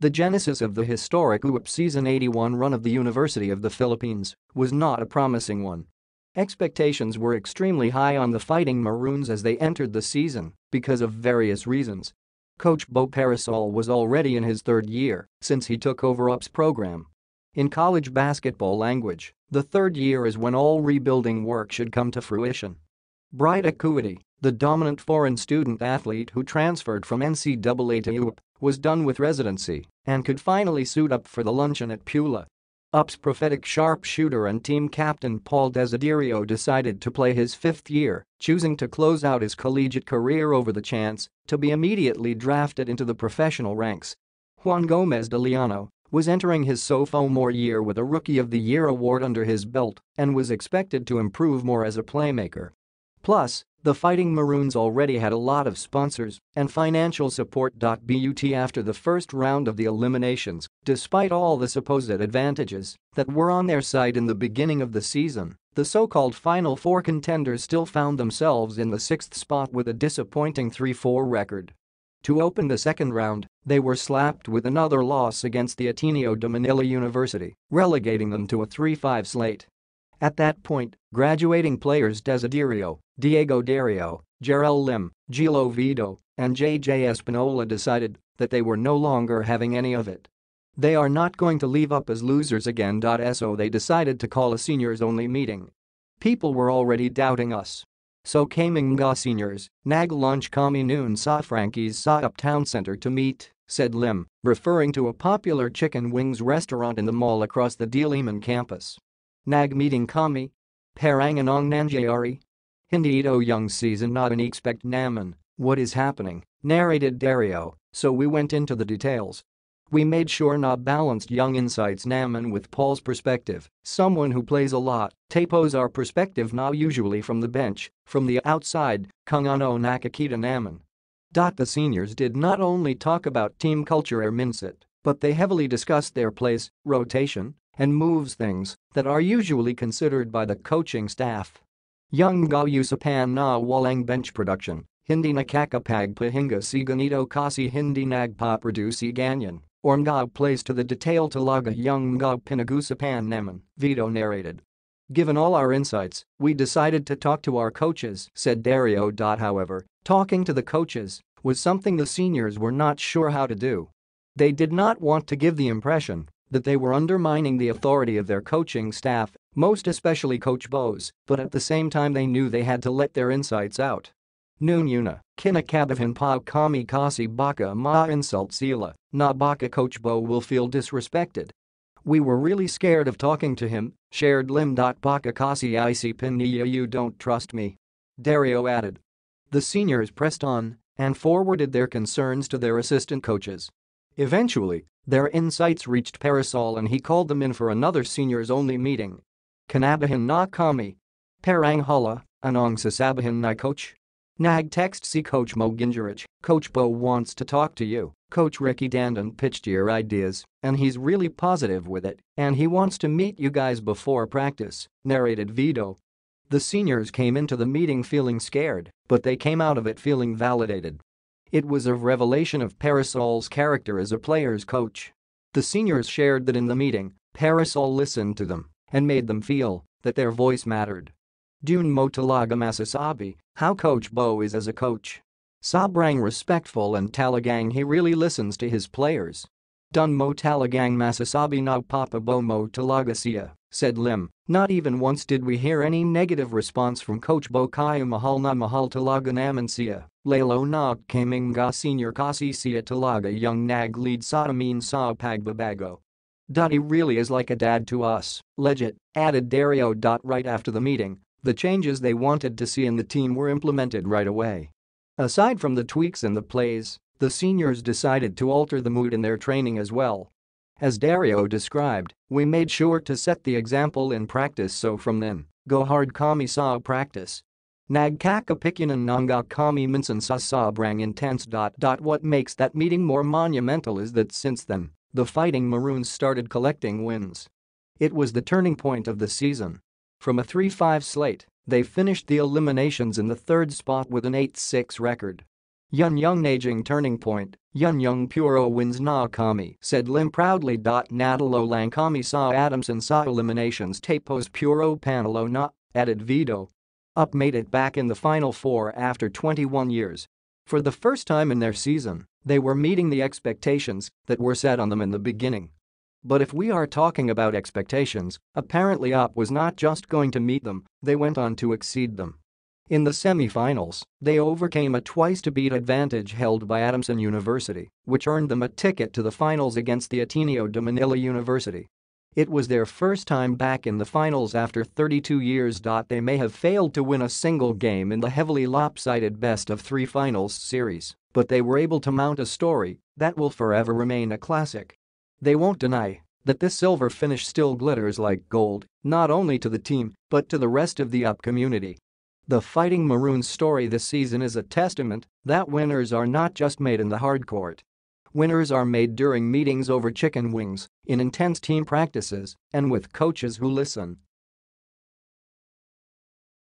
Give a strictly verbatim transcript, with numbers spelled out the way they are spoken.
The genesis of the historic U A A P season eighty-one run of the University of the Philippines was not a promising one. Expectations were extremely high on the Fighting Maroons as they entered the season because of various reasons. Coach Bo Perasol was already in his third year since he took over U A A P's program. In college basketball language, the third year is when all rebuilding work should come to fruition. Bright Akhuetie, the dominant foreign student athlete who transferred from N C double A to U A A P, was done with residency and could finally suit up for the luncheon at Pula. U A P's prophetic sharpshooter and team captain Paul Desiderio decided to play his fifth year, choosing to close out his collegiate career over the chance to be immediately drafted into the professional ranks. Juan Gomez de Liano was entering his sophomore year with a Rookie of the Year award under his belt and was expected to improve more as a playmaker. Plus, the Fighting Maroons already had a lot of sponsors and financial support. But after the first round of the eliminations, despite all the supposed advantages that were on their side in the beginning of the season, the so-called Final Four contenders still found themselves in the sixth spot with a disappointing three four record. To open the second round, they were slapped with another loss against the Ateneo de Manila University, relegating them to a three five slate. At that point, graduating players Desiderio, Diego Dario, Jarrell Lim, Gilo Vito, and J J Espinola decided that they were no longer having any of it. They are not going to leave U A A P as losers again. So they decided to call a seniors-only meeting. People were already doubting us. So came mga seniors, nag lunch kami noon sa Frankie's sa Uptown Center to meet, said Lim, referring to a popular chicken wings restaurant in the mall across the Diliman campus. Nag meeting kami? Paranganong nangyari? Hindi ito yung season not an expect naman, what is happening, narrated Dario, so we went into the details. We made sure na balanced yung insights naman with Paul's perspective, someone who plays a lot, tapos our perspective na usually from the bench, from the outside, kung ano nakakita naman. The seniors did not only talk about team culture or mindset, but they heavily discussed their place, rotation, and moves, things that are usually considered by the coaching staff. Yung ga usapan na walang bench production, hindi nakakapagpahinga si ganito kasi hindi nagpaproduce ganyan, or mga plays to the detail talaga yung mga pinag-usapan naman, Vito narrated. Given all our insights, we decided to talk to our coaches, said Dario. However, talking to the coaches was something the seniors were not sure how to do. They did not want to give the impression that they were undermining the authority of their coaching staff, most especially Coach Bo's, but at the same time they knew they had to let their insights out. Noon yuna, kinakabahan pa kami kasi baka ma-insult sila, na baka Coach Bo will feel disrespected. We were really scared of talking to him, shared Lim. Baka kasi isipin niya you don't trust me, Dario added. The seniors pressed on and forwarded their concerns to their assistant coaches. Eventually, their insights reached Perasol and he called them in for another seniors-only meeting. Kanabahan na kami. Paranghala, anong sasabahan ni coach? Nag text si Coach Mo Gingerich, Coach Bo wants to talk to you, Coach Ricky Dandan pitched your ideas, and he's really positive with it, and he wants to meet you guys before practice, narrated Vito. The seniors came into the meeting feeling scared, but they came out of it feeling validated. It was a revelation of Parasol's character as a player's coach. The seniors shared that in the meeting, Perasol listened to them and made them feel that their voice mattered. Dun mo talaga masasabi how Coach Bo is as a coach. Sobrang respectful and talagang he really listens to his players. Dun mo talagang masasabi na Papa Bo mo talaga siya, said Lim. Not even once did we hear any negative response from Coach Bo kaya mahal na mahal talaga naman siya. Lalo na kaming mga senior kasi siya talaga yung nag-lead sa amin sa pagbabago. He really is like a dad to us, legit, added Dario. Right after the meeting, the changes they wanted to see in the team were implemented right away. Aside from the tweaks in the plays, the seniors decided to alter the mood in their training as well. As Dario described, we made sure to set the example in practice, so from then, go hard kami sa practice. Nagkakapikyanan nga kami minsan sa sobrang intense. What makes that meeting more monumental is that since then, the Fighting Maroons started collecting wins. It was the turning point of the season. From a three five slate, they finished the eliminations in the third spot with an eight six record. Yun Yung Aging Turning Point, Yun Yung Puro Wins Na Kami, said Lim proudly. Natalo Lang Kami Sa Adamson Sa Eliminations Tapos Puro Panalo Na, added Vito. U P made it back in the Final Four after twenty-one years. For the first time in their season, they were meeting the expectations that were set on them in the beginning. But if we are talking about expectations, apparently U P was not just going to meet them, they went on to exceed them. In the semifinals, they overcame a twice-to-beat advantage held by Adamson University, which earned them a ticket to the finals against the Ateneo de Manila University. It was their first time back in the finals after thirty-two years. They may have failed to win a single game in the heavily lopsided best-of-three finals series, but they were able to mount a story that will forever remain a classic. They won't deny that this silver finish still glitters like gold, not only to the team, but to the rest of the U P community. The Fighting Maroons' story this season is a testament that winners are not just made in the hard court. Winners are made during meetings over chicken wings, in intense team practices, and with coaches who listen.